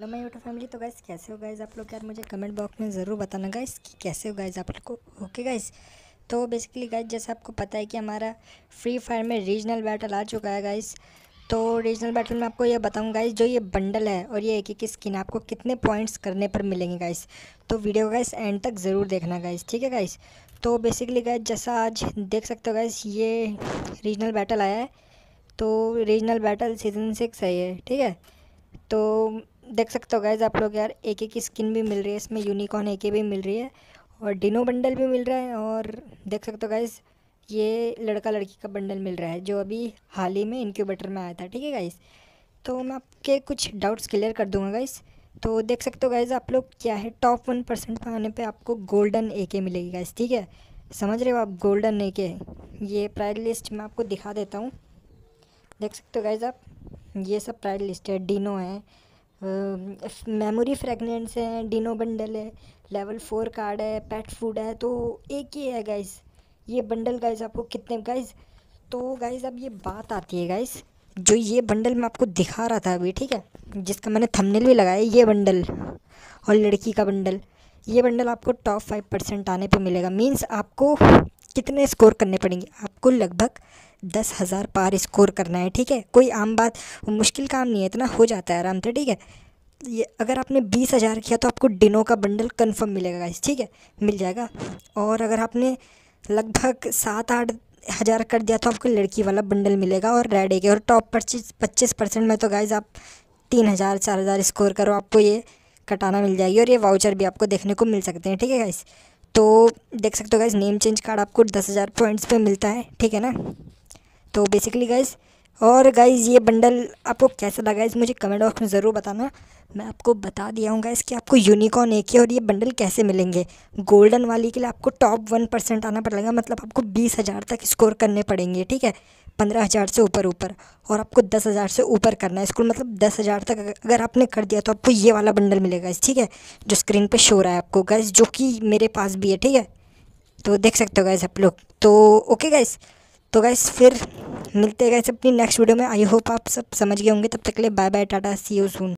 Hello my YouTube family. तो guys कैसे हो गाइस आप लोग, यार मुझे कमेंट बॉक्स में ज़रूर बताना गाइस कि कैसे हो गाइस आप लोग को। ओके गाइस, तो बेसिकली गाइस जैसे आपको पता है कि हमारा फ्री फायर में रीजनल बैटल आ चुका है गाइस। तो रीजनल बैटल में आपको ये बताऊँ गाइस, जो ये बंडल है और ये एक स्किन आपको कितने पॉइंट्स करने पर मिलेंगे गाइस। तो वीडियो गाइस एंड तक ज़रूर देखना गाइस, ठीक है गाइस। तो बेसिकली गाइस जैसा आज देख सकते हो गाइस, ये रीजनल बैटल आया है। तो रीजनल बैटल सीज़न 6 है ये, ठीक है। तो देख सकते हो गाइस आप लोग, यार एक स्किन भी मिल रही है इसमें, यूनिकॉर्न AK भी मिल रही है और डिनो बंडल भी मिल रहा है। और देख सकते हो गाइस ये लड़का लड़की का बंडल मिल रहा है जो अभी हाल ही में इनक्यूबेटर में आया था, ठीक है गाइस। तो मैं आपके कुछ डाउट्स क्लियर कर दूंगा गाइस। तो देख सकते हो गाइस आप लोग क्या है, टॉप 1% पर आने पे आपको गोल्डन AK मिलेगी गाइस, ठीक है। समझ रहे हो आप, गोल्डन AK। ये प्राइड लिस्ट मैं आपको दिखा देता हूँ। देख सकते हो गाइस आप, ये सब प्राइड लिस्ट है। डिनो है, मेमोरी फ्रेगनेंट्स हैं, डिनो बंडल है, लेवल 4 कार्ड है, पेट फूड है। तो एक ही है गाइस ये बंडल गाइस आपको कितने गाइस। तो गाइस अब ये बात आती है गाइस, जो ये बंडल मैं आपको दिखा रहा था अभी, ठीक है, जिसका मैंने थंबनेल भी लगाया, ये बंडल और लड़की का बंडल, ये बंडल आपको टॉप 5% आने पे मिलेगा। मींस आपको कितने स्कोर करने पड़ेंगे, आपको लगभग 10,000 पार स्कोर करना है, ठीक है। कोई आम बात, मुश्किल काम नहीं है, इतना हो जाता है आराम से, ठीक है। ये अगर आपने 20,000 किया तो आपको डिनो का बंडल कन्फर्म मिलेगा गाइस, ठीक है, मिल जाएगा। और अगर आपने लगभग 7-8 हज़ार कर दिया तो आपको लड़की वाला बंडल मिलेगा और रेड AK। और टॉप 25% में तो गाइज आप 3,000-4,000 स्कोर करो, आपको ये कटाना मिल जाएगी। और ये वाउचर भी आपको देखने को मिल सकते हैं, ठीक है गाइज। तो देख सकते हो गाइज, नेम चेंज कार्ड आपको 10,000 पॉइंट्स पे मिलता है, ठीक है ना। तो बेसिकली गाइज, और गाइज ये बंडल आपको कैसा लगा गाइज मुझे कमेंट बॉक्स में ज़रूर बताना। मैं आपको बता दिया हूँ गाइज कि आपको यूनिकॉर्न AK और ये बंडल कैसे मिलेंगे। गोल्डन वाली के लिए आपको टॉप 1% आना पड़ेगा, मतलब आपको 20,000 तक स्कोर करने पड़ेंगे, ठीक है, 15,000 से ऊपर। और आपको 10,000 से ऊपर करना है स्कोर, मतलब 10,000 तक अगर आपने कर दिया तो आपको ये वाला बंडल मिलेगा, ठीक है, जो स्क्रीन पर शो रहा है आपको गाइज, जो कि मेरे पास भी है, ठीक है। तो देख सकते हो गाइज आप लोग। तो ओके गाइज, तो गाइज फिर मिलते हैं गाइस अपनी नेक्स्ट वीडियो में। आई होप आप सब समझ गए होंगे। तब तक के लिए bye bye, Tata, see you soon.